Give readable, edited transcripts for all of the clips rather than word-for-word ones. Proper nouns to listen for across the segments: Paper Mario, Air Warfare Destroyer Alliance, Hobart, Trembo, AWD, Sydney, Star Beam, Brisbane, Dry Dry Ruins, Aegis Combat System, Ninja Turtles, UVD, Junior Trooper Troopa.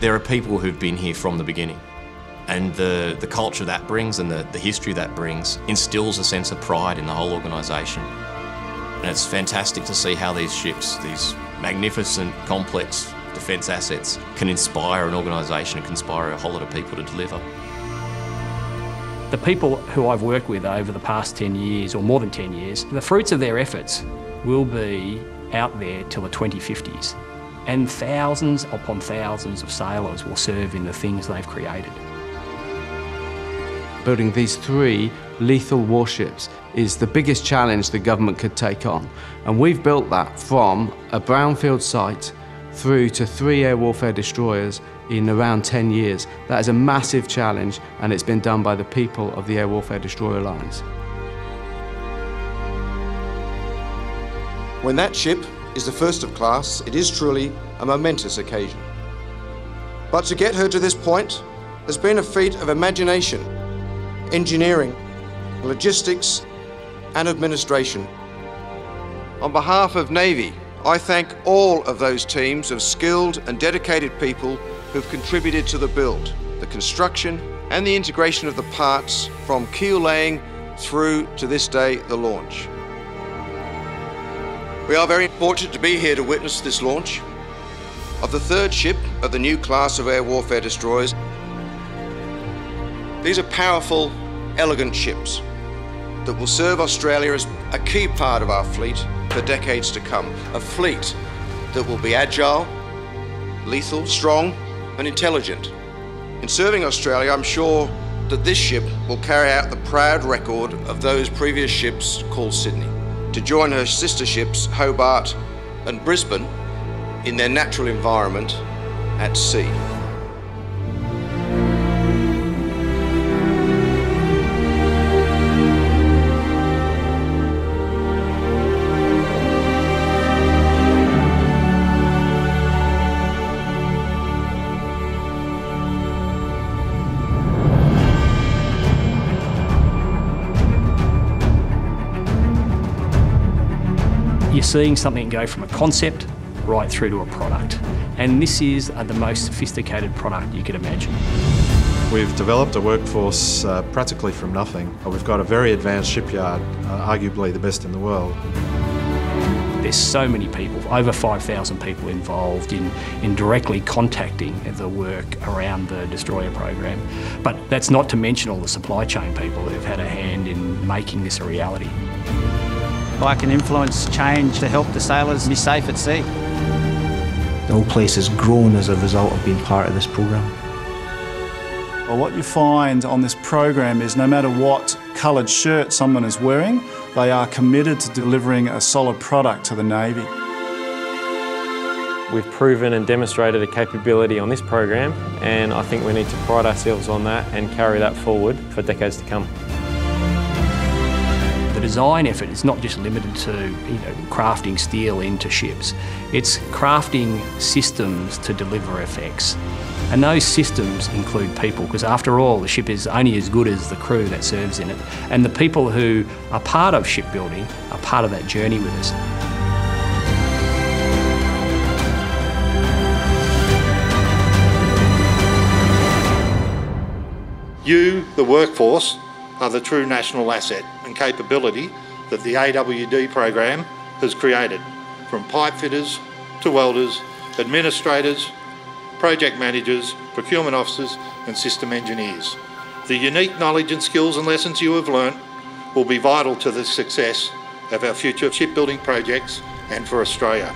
There are people who've been here from the beginning, and the culture that brings and the history that brings instills a sense of pride in the whole organisation. And it's fantastic to see how these ships, these magnificent, complex defence assets, can inspire an organisation and can inspire a whole lot of people to deliver. The people who I've worked with over the past 10 years, or more than 10 years, the fruits of their efforts will be out there till the 2050s. And thousands upon thousands of sailors will serve in the things they've created. Building these three lethal warships is the biggest challenge the government could take on. And we've built that from a brownfield site through to 3 air warfare destroyers in around 10 years. That is a massive challenge, and it's been done by the people of the Air Warfare Destroyer Alliance. When that ship is the first of class, it is truly a momentous occasion. But to get her to this point has been a feat of imagination, engineering, logistics and administration. On behalf of Navy, I thank all of those teams of skilled and dedicated people who've contributed to the build, the construction and the integration of the parts from keel laying through to this day, the launch. We are very fortunate to be here to witness this launch of the third ship of the new class of air warfare destroyers. These are powerful, elegant ships that will serve Australia as a key part of our fleet for decades to come. A fleet that will be agile, lethal, strong and intelligent. In serving Australia, I'm sure that this ship will carry out the proud record of those previous ships called Sydney, to join her sister ships Hobart and Brisbane in their natural environment at sea. You're seeing something go from a concept right through to a product. And this is the most sophisticated product you could imagine. We've developed a workforce practically from nothing. We've got a very advanced shipyard, arguably the best in the world. There's so many people, over 5,000 people involved in directly contacting the work around the destroyer program. But that's not to mention all the supply chain people who've had a hand in making this a reality. I can influence change to help the sailors be safe at sea. The whole place has grown as a result of being part of this program. Well, what you find on this program is no matter what coloured shirt someone is wearing, they are committed to delivering a solid product to the Navy. We've proven and demonstrated a capability on this program, and I think we need to pride ourselves on that and carry that forward for decades to come. The design effort is not just limited to, crafting steel into ships. It's crafting systems to deliver effects. And those systems include people, because after all, the ship is only as good as the crew that serves in it. And the people who are part of shipbuilding are part of that journey with us. You, the workforce, are the true national asset and capability that the AWD program has created, from pipe fitters to welders, administrators, project managers, procurement officers and system engineers. The unique knowledge and skills and lessons you have learnt will be vital to the success of our future shipbuilding projects and for Australia.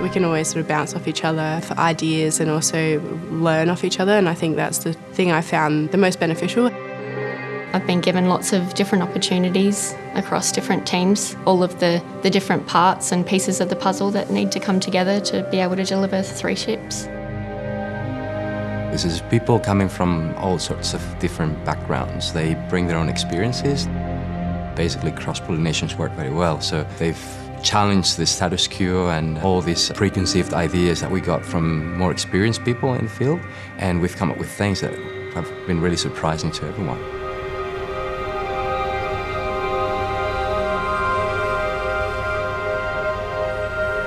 We can always sort of bounce off each other for ideas and also learn off each other, and I think that's the thing I found the most beneficial. I've been given lots of different opportunities across different teams, all of the different parts and pieces of the puzzle that need to come together to be able to deliver 3 ships. This is people coming from all sorts of different backgrounds. They bring their own experiences. Basically, cross-pollinations work very well, so they've challenge the status quo and all these preconceived ideas that we got from more experienced people in the field, and we've come up with things that have been really surprising to everyone.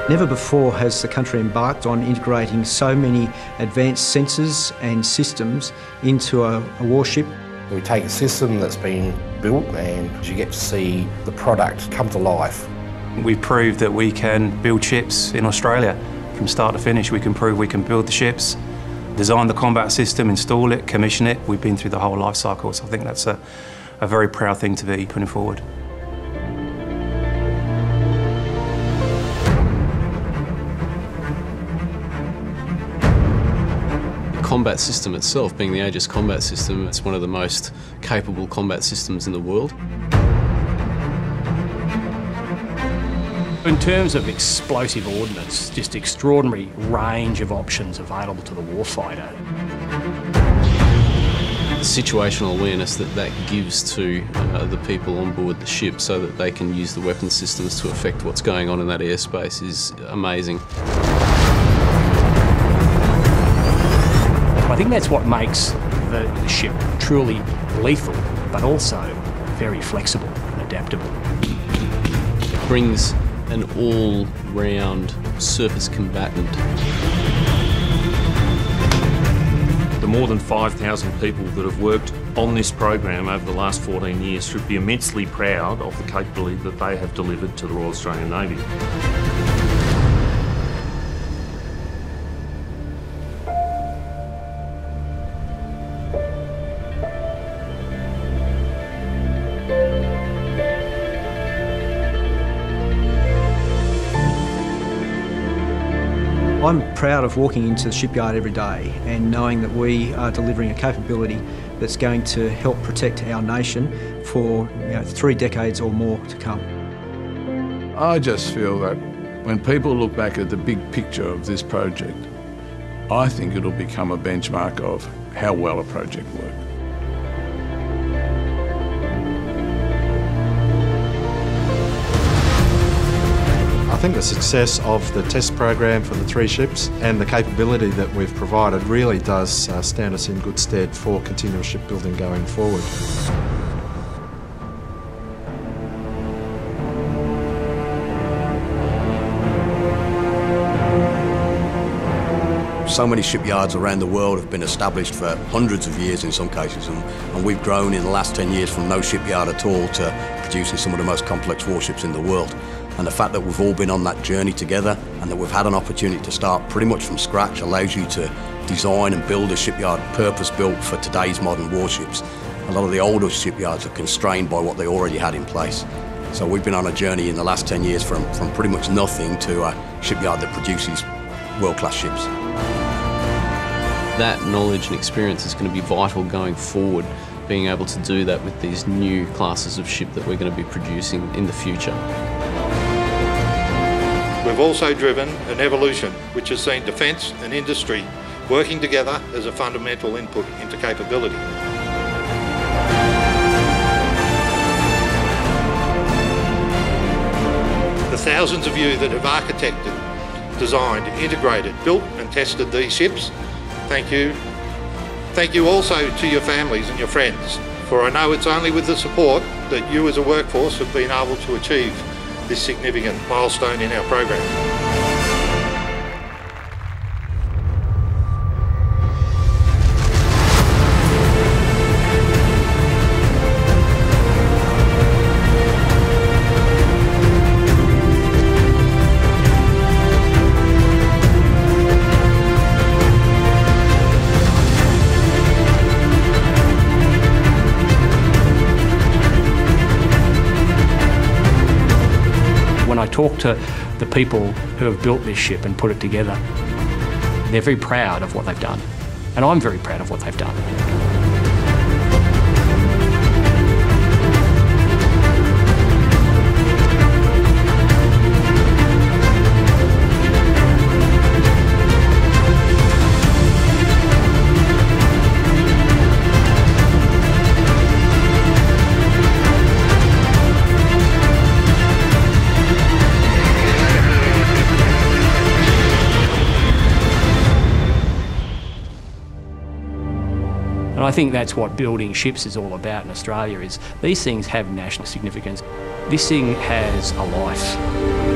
Never before has the country embarked on integrating so many advanced sensors and systems into a warship. We take a system that's been built and you get to see the product come to life. We prove that we can build ships in Australia. From start to finish, we can prove we can build the ships, design the combat system, install it, commission it. We've been through the whole life cycle, so I think that's a very proud thing to be putting forward. The combat system itself, being the Aegis Combat System, it's one of the most capable combat systems in the world. In terms of explosive ordnance, just extraordinary range of options available to the warfighter. The situational awareness that gives to the people on board the ship so that they can use the weapon systems to affect what's going on in that airspace is amazing. I think that's what makes the ship truly lethal, but also very flexible and adaptable. It brings an all-round surface combatant. The more than 5,000 people that have worked on this program over the last 14 years should be immensely proud of the capability that they have delivered to the Royal Australian Navy. I'm proud of walking into the shipyard every day and knowing that we are delivering a capability that's going to help protect our nation for 3 decades or more to come. I just feel that when people look back at the big picture of this project, I think it'll become a benchmark of how well a project works. I think the success of the test program for the 3 ships and the capability that we've provided really does stand us in good stead for continual shipbuilding going forward. So many shipyards around the world have been established for hundreds of years in some cases, and we've grown in the last 10 years from no shipyard at all to producing some of the most complex warships in the world. And the fact that we've all been on that journey together and that we've had an opportunity to start pretty much from scratch allows you to design and build a shipyard purpose-built for today's modern warships. A lot of the older shipyards are constrained by what they already had in place. So we've been on a journey in the last 10 years from pretty much nothing to a shipyard that produces world-class ships. That knowledge and experience is going to be vital going forward, being able to do that with these new classes of ship that we're going to be producing in the future. We've also driven an evolution which has seen defence and industry working together as a fundamental input into capability. The thousands of you that have architected, designed, integrated, built and tested these ships, thank you. Thank you also to your families and your friends, for I know it's only with the support that you as a workforce have been able to achieve this significant milestone in our program. I talk to the people who have built this ship and put it together. They're very proud of what they've done, and I'm very proud of what they've done. And I think that's what building ships is all about in Australia, is these things have national significance. This thing has a life.